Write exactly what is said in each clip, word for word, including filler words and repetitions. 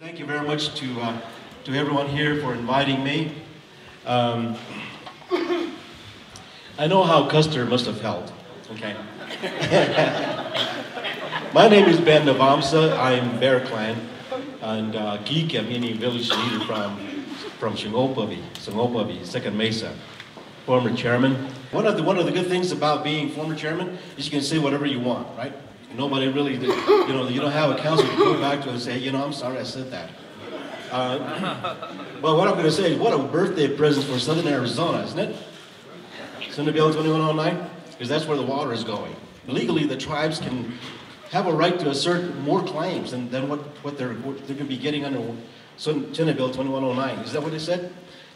Thank you very much to, uh, to everyone here for inviting me. Um, I know how Custer must have felt, okay? My name is Ben Nuvamsa. I am Bear Clan and uh, Geek, meaning village leader from, from Shungopavi, Shungopavi, Second Mesa, former chairman. One of, the, one of the good things about being former chairman is you can say whatever you want, right? Nobody really, did, you know, you don't have a council to go back to and say, you know, I'm sorry I said that. Uh, but what I'm going to say is, what a birthday present for Southern Arizona, isn't it? Senate Bill twenty-one oh nine, because that's where the water is going. Legally, the tribes can have a right to assert more claims than, than what, what they're, what they're going to be getting under Senate Bill twenty-one oh nine. Is that what it said?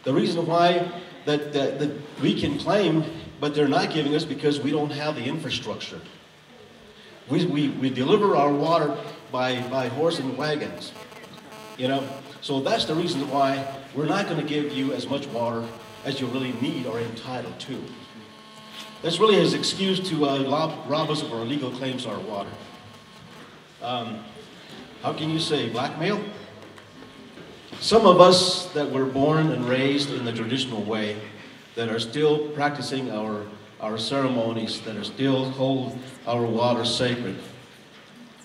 The reason why that, that, that we can claim, but they're not giving us because we don't have the infrastructure. We, we, we deliver our water by, by horse and wagons, you know? So that's the reason why we're not going to give you as much water as you really need or entitled to. That's really his excuse to uh, lob, rob us of our legal claims to our water. Um, how can you say blackmail? Some of us that were born and raised in the traditional way, that are still practicing our our ceremonies, that are still hold our water sacred.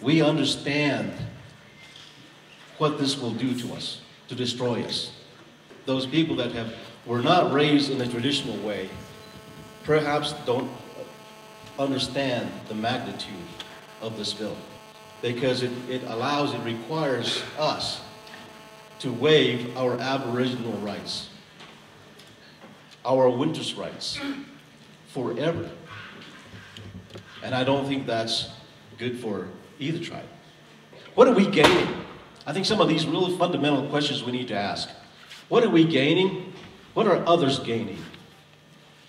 We understand what this will do to us, to destroy us. Those people that have were not raised in the traditional way perhaps don't understand the magnitude of this bill, because it, it allows, it requires us to waive our Aboriginal rights, our winters rights, forever. And I don't think that's good for either tribe. What are we gaining? I think some of these really fundamental questions we need to ask. What are we gaining? What are others gaining?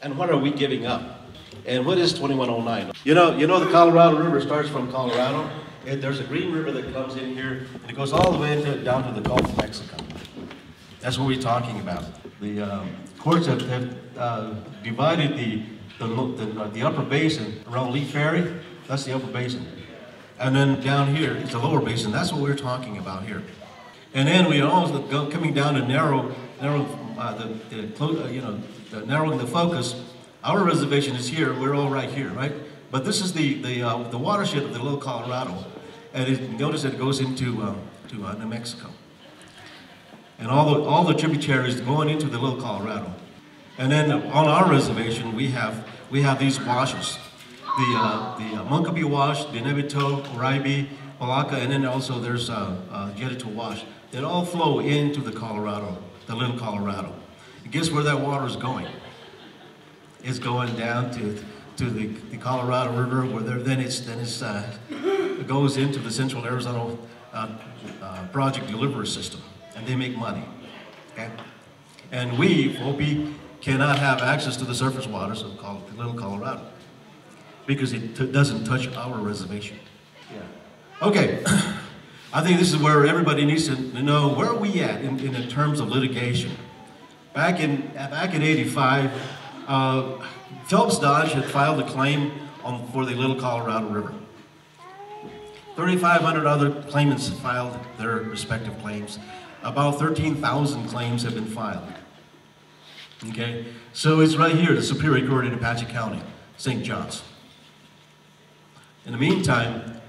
And what are we giving up? And what is twenty-one oh nine? You know, you know the Colorado River starts from Colorado, and there's a green river that comes in here, and it goes all the way into, down to the Gulf of Mexico. That's what we're talking about. The um, courts have, have uh, divided the The, the, the upper basin around Lee Ferry, that's the upper basin. And then down here, it's the lower basin. That's what we're talking about here. And then we are also go, coming down to narrow, narrow uh, the, the uh, you know, the, narrowing the focus. Our reservation is here. We're all right here, right? But this is the the, uh, the watershed of the Little Colorado, and it, notice that it goes into uh, to uh, New Mexico, and all the all the tributaries going into the Little Colorado. And then on our reservation, we have we have these washes, the uh, the uh, Moenkopi Wash, the Jettito, Oribe, Palaka, and then also there's uh, uh, Jettito Wash. They all flow into the Colorado, the Little Colorado. And guess where that water is going? It's going down to to the, the Colorado River, where there, then it's then it's uh, it goes into the Central Arizona uh, uh, Project delivery system, and they make money. Okay, and we Hopi cannot have access to the surface waters of the Little Colorado because it t doesn't touch our reservation. Yeah. Okay, I think this is where everybody needs to know where are we at in, in terms of litigation. Back in back in eighty-five, uh, Phelps Dodge had filed a claim on, for the Little Colorado River. thirty-five hundred other claimants filed their respective claims. About thirteen thousand claims have been filed. Okay, so it's right here, the Superior Court in Apache County, Saint John's. In the meantime,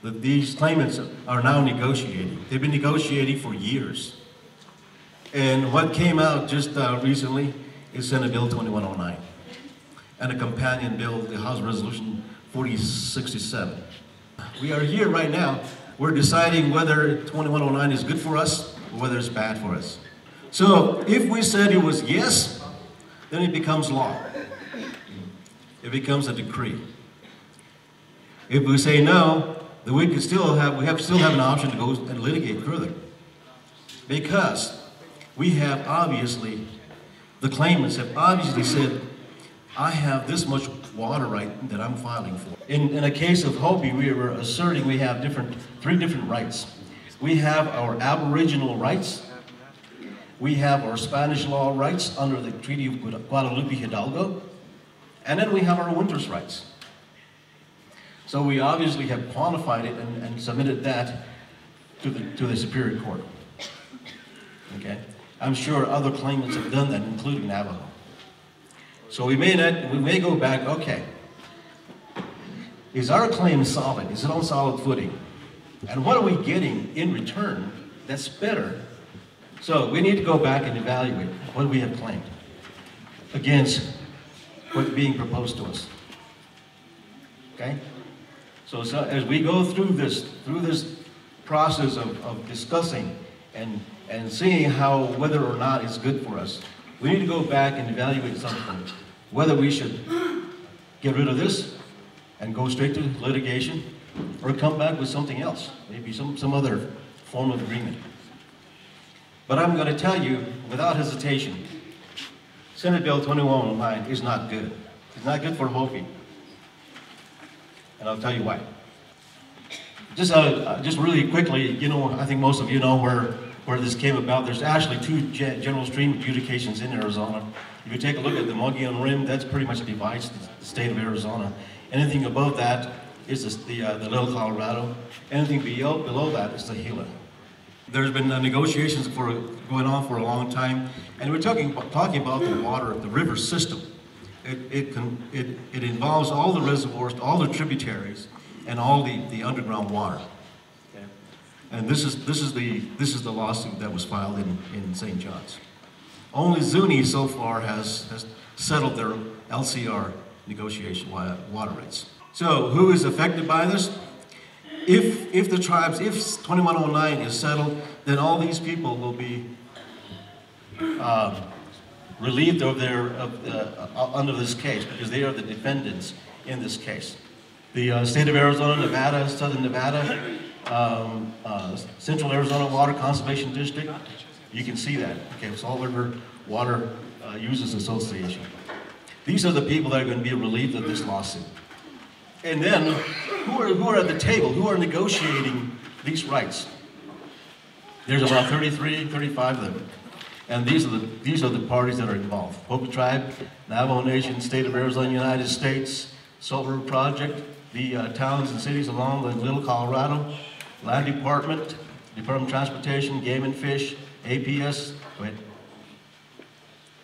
the, these claimants are now negotiating. They've been negotiating for years. And what came out just uh, recently is Senate Bill twenty-one oh nine and a companion bill, the House Resolution forty sixty-seven. We are here right now. We're deciding whether twenty-one oh nine is good for us or whether it's bad for us. So if we said it was yes, then it becomes law. It becomes a decree. If we say no, then we can still have we have still have an option to go and litigate further, because we have obviously the claimants have obviously said, I have this much water right that I'm filing for. In in a case of Hopi, we were asserting we have different three different rights. We have our Aboriginal rights. We have our Spanish law rights under the Treaty of Guadalupe Hidalgo, and then we have our winters rights. So we obviously have quantified it and, and submitted that to the, to the Superior Court. Okay? I'm sure other claimants have done that, including Navajo. So we may not, we may go back, okay, is our claim solid? Is it on solid footing? And what are we getting in return that's better? So we need to go back and evaluate what we have claimed against what's being proposed to us. Okay? So, so as we go through this, through this process of, of discussing and, and seeing how, whether or not it's good for us, we need to go back and evaluate something, whether we should get rid of this and go straight to litigation, or come back with something else, maybe some, some other form of agreement. But I'm going to tell you, without hesitation, Senate Bill twenty-one oh nine is not good. It's not good for Hopi. And I'll tell you why. Just, uh, just really quickly, you know, I think most of you know where, where this came about. There's actually two ge general stream adjudications in Arizona. If you take a look at the Mogollon Rim, that's pretty much divides the state of Arizona. Anything above that is the, uh, the Little Colorado. Anything below, below that is the Gila. There's been uh, negotiations for, going on for a long time, and we're talking, talking about the water, the river system. It, it, can, it, it involves all the reservoirs, all the tributaries, and all the, the underground water. Okay. And this is, this, is the, this is the lawsuit that was filed in, in Saint John's. Only Zuni so far has, has settled their L C R negotiation, water rights. So who is affected by this? If, if the tribes, if twenty-one oh nine is settled, then all these people will be uh, relieved of their, of, uh, under this case, because they are the defendants in this case. The uh, state of Arizona, Nevada, Southern Nevada, um, uh, Central Arizona Water Conservation District, you can see that. Okay, Salt River Water uh, Users Association. These are the people that are going to be relieved of this lawsuit. And then, who are, who are at the table? Who are negotiating these rights? There's about thirty-three, thirty-five of them. And these are the, these are the parties that are involved. Hopi Tribe, Navajo Nation, State of Arizona, United States, Salt River Project, the uh, towns and cities along the Little Colorado, Land Department, Department of Transportation, Game and Fish, A P S, wait.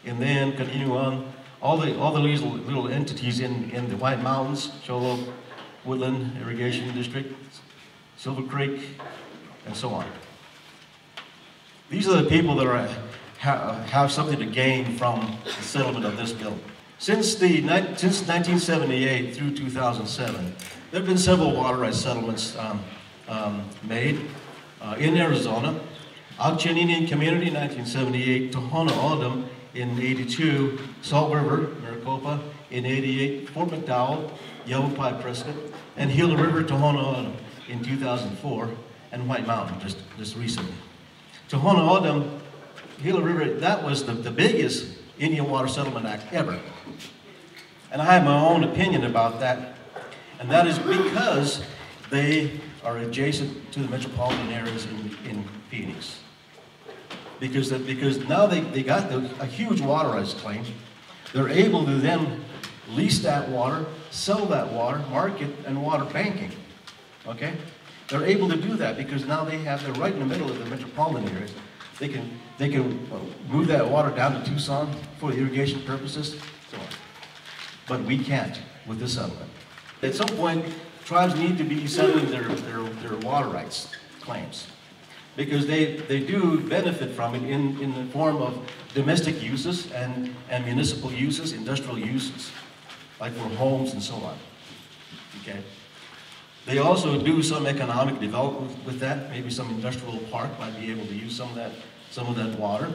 And then continue on. All the, all the little, little entities in, in the White Mountains, Cholo, Woodland, Irrigation District, Silver Creek, and so on. These are the people that are, ha, have something to gain from the settlement of this bill. Since, the, since nineteen seventy-eight through two thousand seven, there have been several water rights settlements um, um, made uh, in Arizona. Ak-Chin Indian Community, nineteen seventy-eight, Tohono O'odham, in eighty-two, Salt River, Maricopa, in eighty-eight, Fort McDowell, Yavapai Prescott, and Gila River, Tohono O'odham in two thousand four, and White Mountain just, just recently. Tohono O'odham, Gila River, that was the, the biggest Indian Water Settlement Act ever. And I have my own opinion about that, and that is because they are adjacent to the metropolitan areas in, in Phoenix. Because, that, because now they, they got the, a huge water rights claim. They're able to then lease that water, sell that water, market, and water banking, okay? They're able to do that because now they have, they're right in the middle of the metropolitan areas. They can, they can move that water down to Tucson for irrigation purposes, so on. But we can't with this settlement. At some point, tribes need to be settling their, their, their water rights claims, because they, they do benefit from it in, in the form of domestic uses and, and municipal uses, industrial uses, like for homes and so on, okay? They also do some economic development with that. Maybe some industrial park might be able to use some of that, some of that water.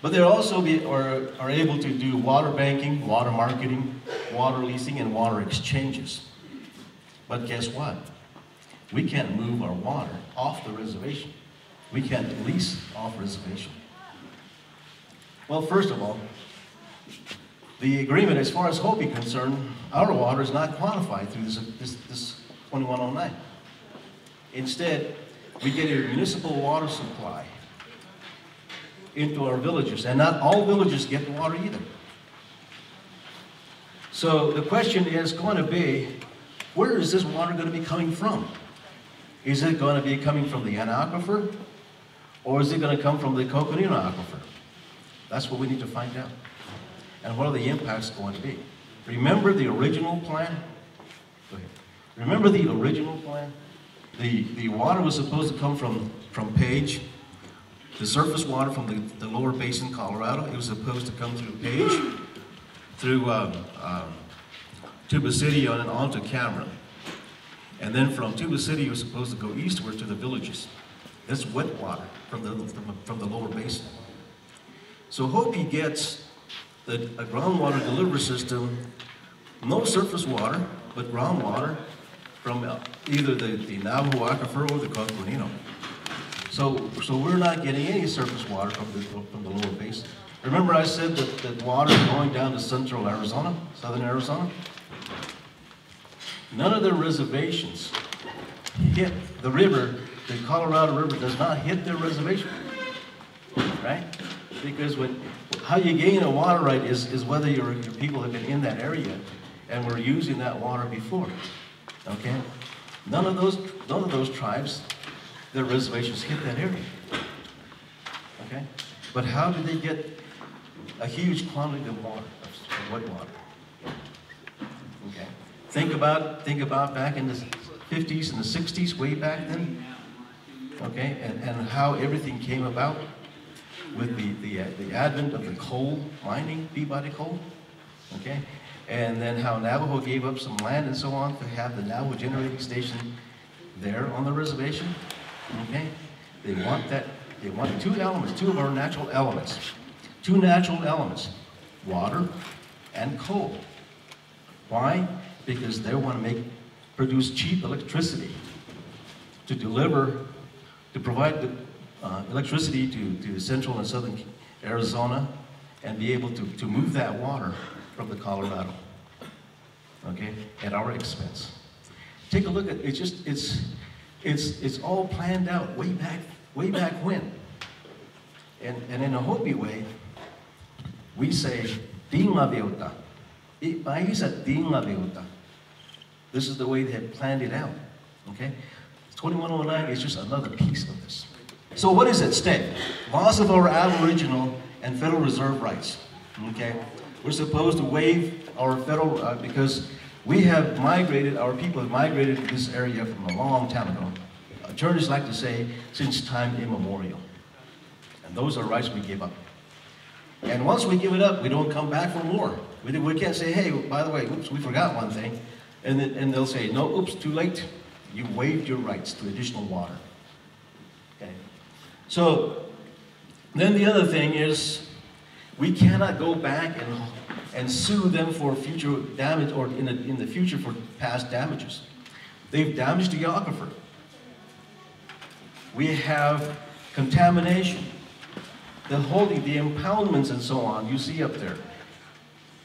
But they also be, are, are able to do water banking, water marketing, water leasing, and water exchanges. But guess what? We can't move our water off the reservation. We can't lease off reservation. Well, first of all, the agreement, as far as Hopi concerned, our water is not quantified through this, this, this twenty-one oh nine. Instead, we get a municipal water supply into our villages, and not all villages get water either. So the question is going to be, where is this water going to be coming from? Is it going to be coming from the Ana aquifer, or is it going to come from the Coconino aquifer? That's what we need to find out. And what are the impacts going to be? Remember the original plan? Go ahead. Remember the original plan? The, the water was supposed to come from, from Page, the surface water from the, the lower basin, Colorado. It was supposed to come through Page, through um, um, Tuba City on and onto Cameron. And then from Tuba City, it was supposed to go eastward to the villages. That's wet water from the, from, from the lower basin. So Hopi gets the, a groundwater delivery system, no surface water, but groundwater from either the, the Navajo aquifer or the Coconino. So, so we're not getting any surface water from the, from the lower basin. Remember I said that, that water is going down to central Arizona, southern Arizona? None of their reservations hit the river. The Colorado River does not hit their reservation, right? Because when, how you gain a water right is, is whether your, your people have been in that area and were using that water before, okay? None of those, none of those tribes, their reservations hit that area, okay? But how did they get a huge quantity of water, of wet water? Okay, think about, think about back in the fifties and the sixties, way back then, okay? And, and how everything came about. With the, the, uh, the advent of the coal mining, Peabody coal, okay? And then how Navajo gave up some land and so on to have the Navajo Generating Station there on the reservation, okay? They want that, they want two elements, two of our natural elements. Two natural elements, water and coal. Why? Because they want to make, produce cheap electricity to deliver, to provide the Uh, electricity to, to central and southern Arizona and be able to, to move that water from the Colorado, okay, at our expense. Take a look at, it's just, it's, it's, it's all planned out way back, way back when. And, and in a Hopi way, we say, Dinga Beota. This is the way they had planned it out, okay? twenty-one oh nine is just another piece of this. So what is at stake? Loss of our Aboriginal and Federal Reserve rights, okay? We're supposed to waive our federal, uh, because we have migrated, our people have migrated to this area from a long time ago. Attorneys like to say, since time immemorial. And those are rights we give up. And once we give it up, we don't come back for more. We, we can't say, hey, by the way, oops, we forgot one thing. And, then, and they'll say, no, oops, too late. You waived your rights to additional water. So, then the other thing is, we cannot go back and, and sue them for future damage, or in, a, in the future for past damages. They've damaged the aquifer. We have contamination, the holding, the impoundments and so on you see up there.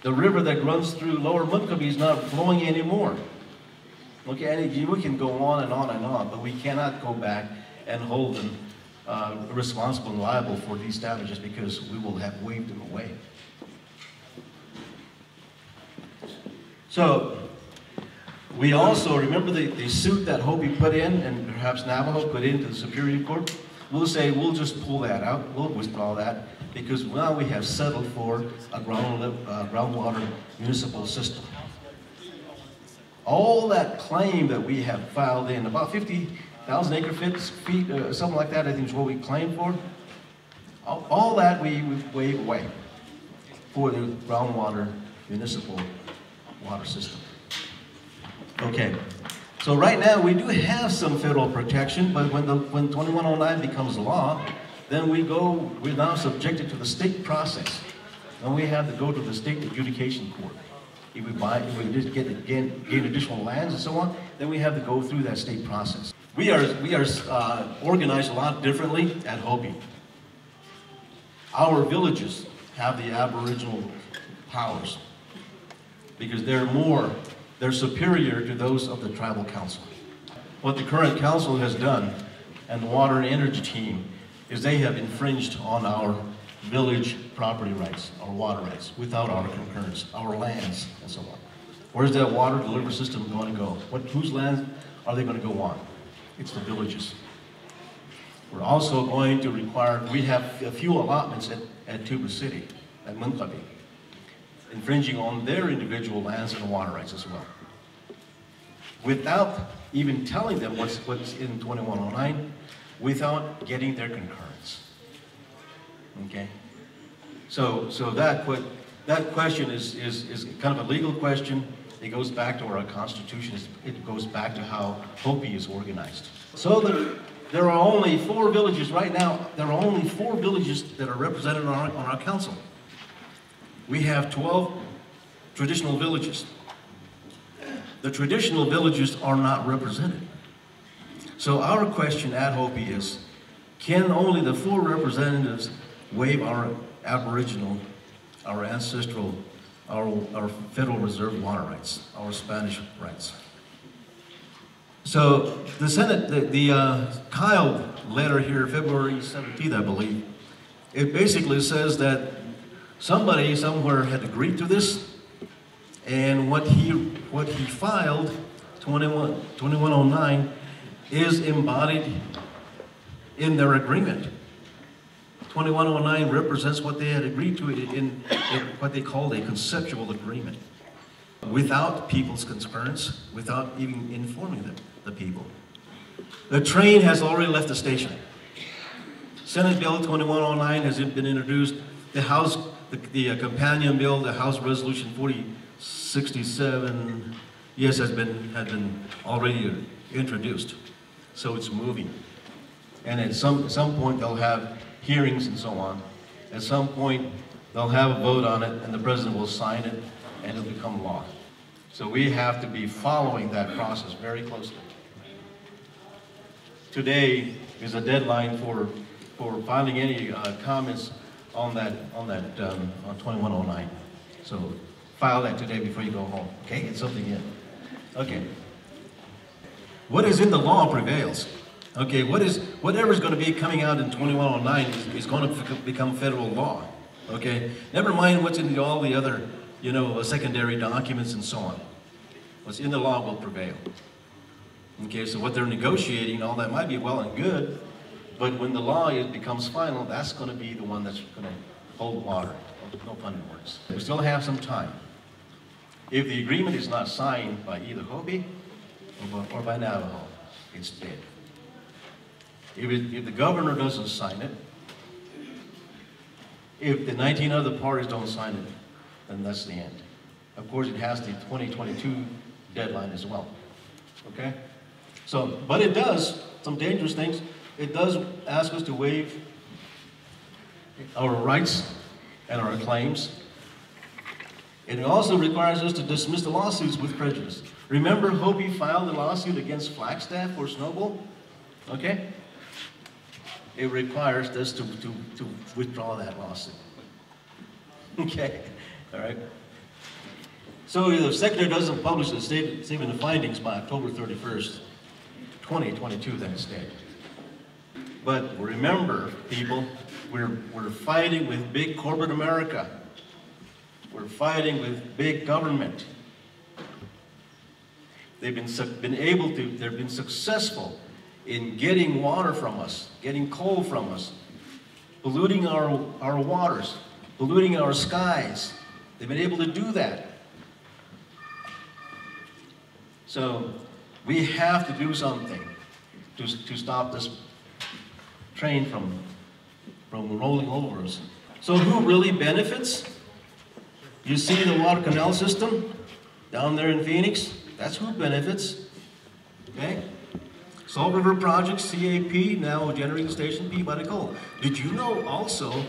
The river that runs through lower Moenkopi is not flowing anymore. Okay, and we can go on and on and on, but we cannot go back and hold them Uh, responsible and liable for these damages because we will have waved them away. So, we also, remember the, the suit that Hopi put in, and perhaps Navajo put into the Superior Court? We'll say, we'll just pull that out, we'll withdraw that, because now we have settled for a ground, uh, groundwater municipal system. All that claim that we have filed in, about fifty thousand acre fits, feet, uh, something like that, I think is what we claim for. All, all that we, we wave away for the groundwater municipal water system. Okay, so right now we do have some federal protection, but when, the, when twenty-one oh nine becomes law, then we go, we're now subjected to the state process. And we have to go to the state adjudication court. If we buy, if we just get, gain, gain additional lands and so on, then we have to go through that state process. We are, we are uh, organized a lot differently at Hopi. Our villages have the Aboriginal powers because they're more, they're superior to those of the tribal council. What the current council has done and the water and energy team is they have infringed on our village property rights, our water rights, without our concurrence, our lands, and so on. Where's that water delivery system going to go? What, whose lands are they going to go on? it's the villages. We're also going to require, we have a few allotments at, at Tuba City, at Moenkopi, infringing on their individual lands and water rights as well. Without even telling them what's, what's in twenty-one oh nine, without getting their concurrence, okay? So, so that, what, that question is, is, is kind of a legal question. It goes back to our Constitution. It goes back to how Hopi is organized. So the, there are only four villages right now. There are only four villages that are represented on our, on our council. We have twelve traditional villages. The traditional villages are not represented. So our question at Hopi is, can only the four representatives waive our Aboriginal, our ancestral, our, our Federal Reserve water rights, our Spanish rights? So the Senate, the, the uh, Kyle letter here, February seventeenth, I believe, it basically says that somebody somewhere had agreed to this, and what he, what he filed, twenty-one oh nine, is embodied in their agreement. twenty-one oh nine represents what they had agreed to in, in what they called a conceptual agreement, without people's concurrence, without even informing them, the people. The train has already left the station. Senate Bill twenty-one oh nine has been introduced. The House, the, the uh, companion bill, the House Resolution forty sixty-seven, yes, has been, had been already introduced. So it's moving. And at some, some point they'll have hearings and so on. At some point, they'll have a vote on it, and the president will sign it, and it'll become law. So we have to be following that process very closely. Today is a deadline for, for filing any uh, comments on that, on that um, on twenty-one oh nine. So file that today before you go home, okay? Get something in. Okay. What is in the law prevails. Okay, what is, whatever's going to be coming out in twenty-one oh nine is, is going to become federal law, okay? Never mind what's in the, all the other, you know, secondary documents and so on. What's in the law will prevail. Okay, so what they're negotiating, all that might be well and good, but when the law is, becomes final, that's going to be the one that's going to hold water. No pun in words. We still have some time. If the agreement is not signed by either Hopi or by, or by Navajo, it's dead. If, it, if the governor doesn't sign it, if the nineteen other parties don't sign it, then that's the end. Of course, it has the twenty twenty-two deadline as well, okay? So, but it does some dangerous things. It does ask us to waive our rights and our claims. And it also requires us to dismiss the lawsuits with prejudice. Remember, Hopi filed a lawsuit against Flagstaff or Snowball, okay? It requires us to, to, to withdraw that lawsuit. Okay, all right. So if the Secretary doesn't publish the statement of findings by October thirty-first, twenty twenty-two, then it's dead. But remember, people, we're, we're fighting with big corporate America. We're fighting with big government. They've been, been able to, they've been successful in getting water from us, getting coal from us, polluting our, our waters, polluting our skies. They've been able to do that. So we have to do something to, to stop this train from, from rolling over us. So who really benefits? You see the water canal system down there in Phoenix? That's who benefits, okay? Salt River Project, C A P, Navajo Generating Station, Peabody Coal. Did you know also,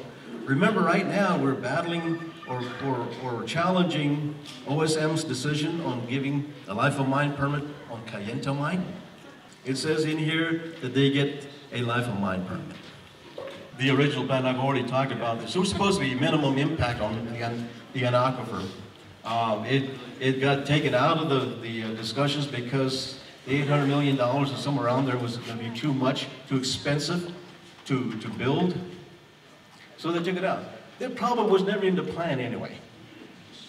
remember right now we're battling or, or, or challenging O S M's decision on giving a life of mine permit on Cayenta Mine? It says in here that they get a life of mine permit. The original plan, I've already talked about this. It was supposed to be minimum impact on the, the aquifer. Um, it, it got taken out of the, the discussions because eight hundred million dollars or somewhere around there was going to be too much, too expensive to, to build. So they took it out. That problem was never in the plan anyway.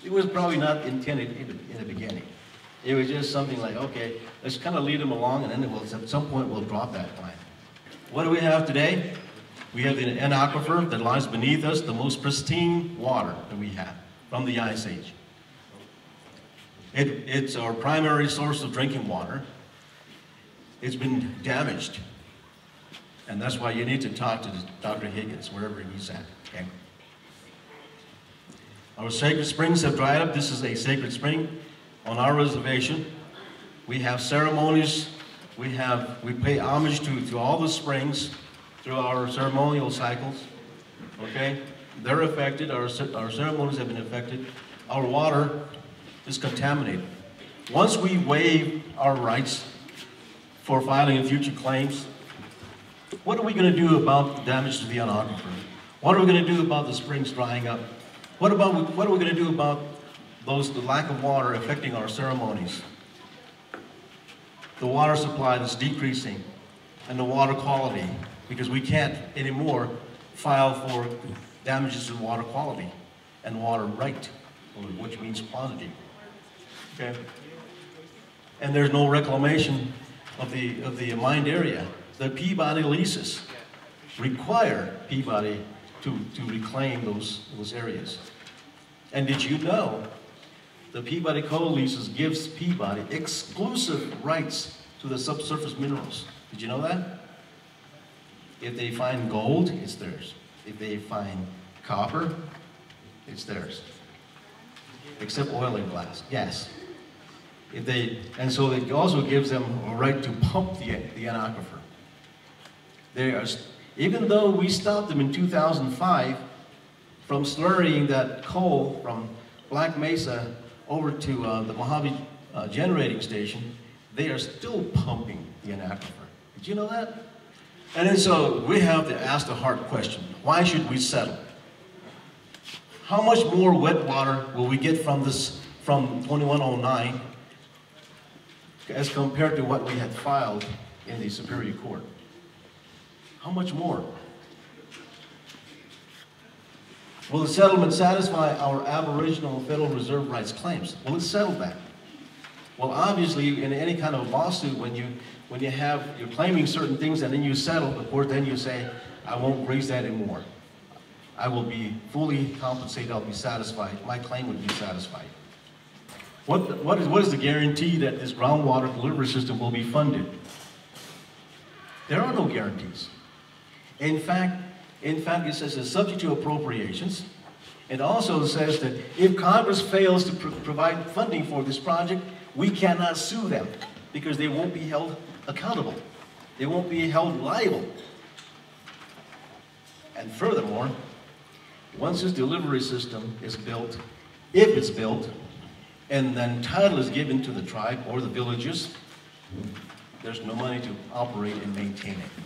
It was probably not intended in the, in the beginning. It was just something like, okay, let's kind of lead them along, and then we'll, at some point we'll drop that line. What do we have today? We have an aquifer that lies beneath us, the most pristine water that we have from the Ice Age. It, it's our primary source of drinking water. It's been damaged. And that's why you need to talk to Doctor Higgins, wherever he's at. Okay. Our sacred springs have dried up. This is a sacred spring on our reservation. We have ceremonies. We, have, we pay homage to, to all the springs through our ceremonial cycles. Okay? They're affected. Our, our ceremonies have been affected. Our water is contaminated. Once we waive our rights for filing future claims, what are we going to do about the damage to the aquifer? What are we going to do about the springs drying up? What about what are we going to do about those the lack of water affecting our ceremonies? The water supply that's decreasing, and the water quality, because we can't anymore file for damages to water quality and water right, which means quantity. Okay, and there's no reclamation of the of the mined area. The Peabody leases require Peabody to, to reclaim those, those areas. And did you know the Peabody coal leases gives Peabody exclusive rights to the subsurface minerals? Did you know that? If they find gold, it's theirs. If they find copper, it's theirs. Except oil and glass, yes. If they, and so it also gives them a right to pump the, the aquifer. They are, even though we stopped them in two thousand five from slurrying that coal from Black Mesa over to uh, the Mojave uh, Generating Station, they are still pumping the aquifer. Did you know that? And then so we have to ask the hard question, why should we settle? How much more wet water will we get from this, from twenty-one oh nine as compared to what we had filed in the Superior Court? How much more? Will the settlement satisfy our Aboriginal Federal Reserve rights claims? Will it settle that? Well, obviously, in any kind of lawsuit, when you when you have you're claiming certain things and then you settle, of course, then you say, "I won't raise that anymore. I will be fully compensated. I'll be satisfied. My claim would be satisfied." What what is what is the guarantee that this groundwater delivery system will be funded? There are no guarantees. In fact, in fact, it says it's subject to appropriations. It also says that if Congress fails to pr provide funding for this project, we cannot sue them because they won't be held accountable. They won't be held liable. And furthermore, once this delivery system is built, if it's built, and then title is given to the tribe or the villages, there's no money to operate and maintain it.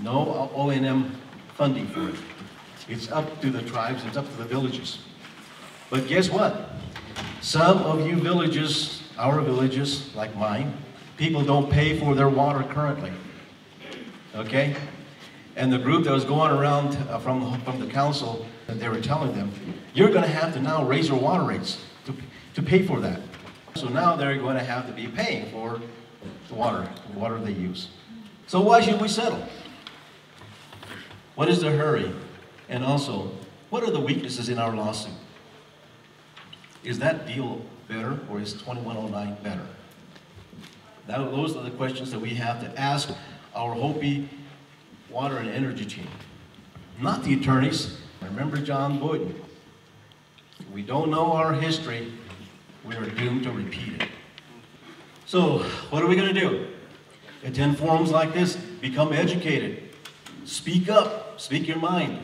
No O and M funding for it. It's up to the tribes, it's up to the villages. But guess what? Some of you villages, our villages, like mine, people don't pay for their water currently, okay? And the group that was going around uh, from, from the council, they were telling them, you're gonna have to now raise your water rates to, to pay for that. So now they're gonna have to be paying for the water, the water they use. So why should we settle? What is the hurry? And also, what are the weaknesses in our lawsuit? Is that deal better, or is twenty-one oh nine better? That, those are the questions that we have to ask our Hopi water and energy team, not the attorneys. Remember John Boyden. If we don't know our history, we are doomed to repeat it. So what are we gonna do? Attend forums like this, become educated. Speak up, speak your mind.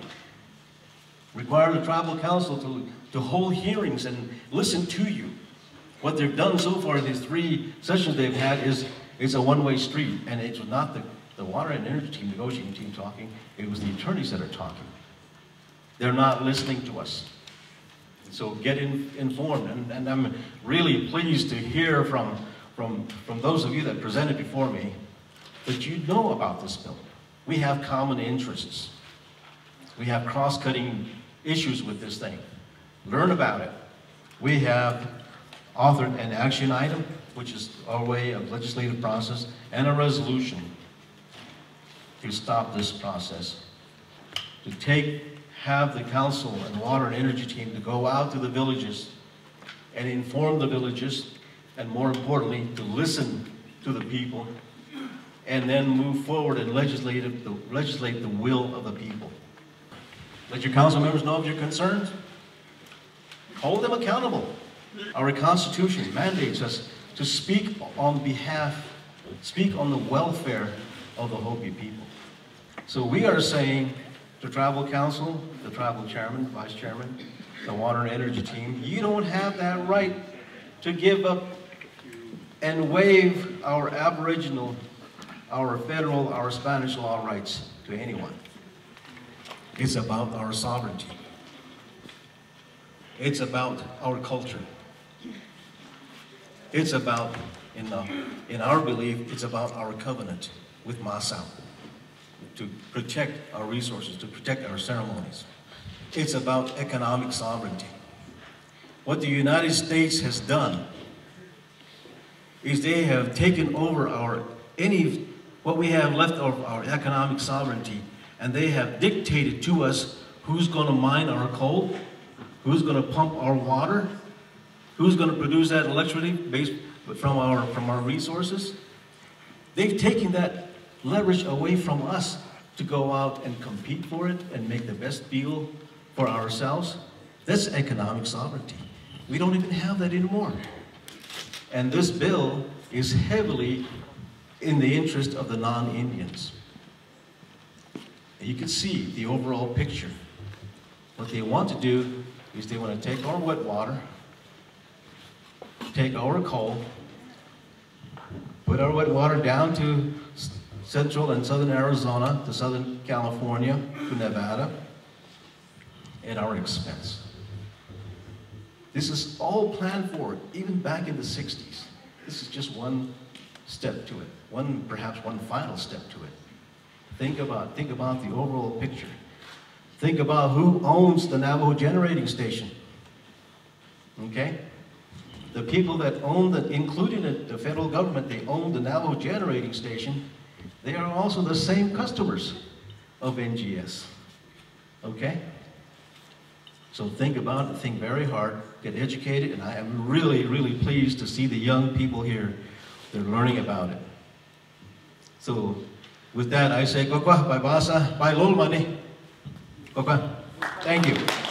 Require the tribal council to, to hold hearings and listen to you. What they've done so far, these three sessions they've had, is it's a one-way street, and it was not the, the water and energy team, negotiating team talking, it was the attorneys that are talking. They're not listening to us. So get in, informed, and, and I'm really pleased to hear from, from, from those of you that presented before me that you know about this bill. We have common interests. We have cross-cutting issues with this thing. Learn about it. We have authored an action item, which is our way of legislative process, and a resolution to stop this process. To take, have the council and water and energy team to go out to the villages and inform the villages, and more importantly, to listen to the people, and then move forward and legislate the, legislate the will of the people. Let your council members know of your concerns. Hold them accountable. Our Constitution mandates us to speak on behalf, speak on the welfare of the Hopi people. So we are saying to tribal council, the tribal chairman, vice chairman, the water and energy team, you don't have that right to give up and waive our Aboriginal, our federal, our Spanish law rights to anyone. It's about our sovereignty. It's about our culture. It's about, in, the, in our belief, it's about our covenant with Masao to protect our resources, to protect our ceremonies. It's about economic sovereignty. What the United States has done is they have taken over our, any, what we have left of our economic sovereignty, and they have dictated to us who's gonna mine our coal, who's gonna pump our water, who's going to produce that electricity based from our, from our resources? They've taken that leverage away from us to go out and compete for it and make the best deal for ourselves. That's economic sovereignty. We don't even have that anymore. And this bill is heavily in the interest of the non-Indians. You can see the overall picture. What they want to do is they want to take our wet water, take our coal, put our wet water down to central and southern Arizona, to southern California, to Nevada, at our expense. This is all planned for, even back in the sixties. This is just one step to it, one, perhaps one final step to it. Think about, think about the overall picture. Think about who owns the Navajo Generating Station, okay? The people that own the, including the federal government, they own the Navajo Generating Station. They are also the same customers of N G S, okay? So think about it, think very hard, get educated, and I am really, really pleased to see the young people here. They're learning about it. So with that, I say, Kokwa, Baibasa, Bailol Mane. Kokwa, thank you.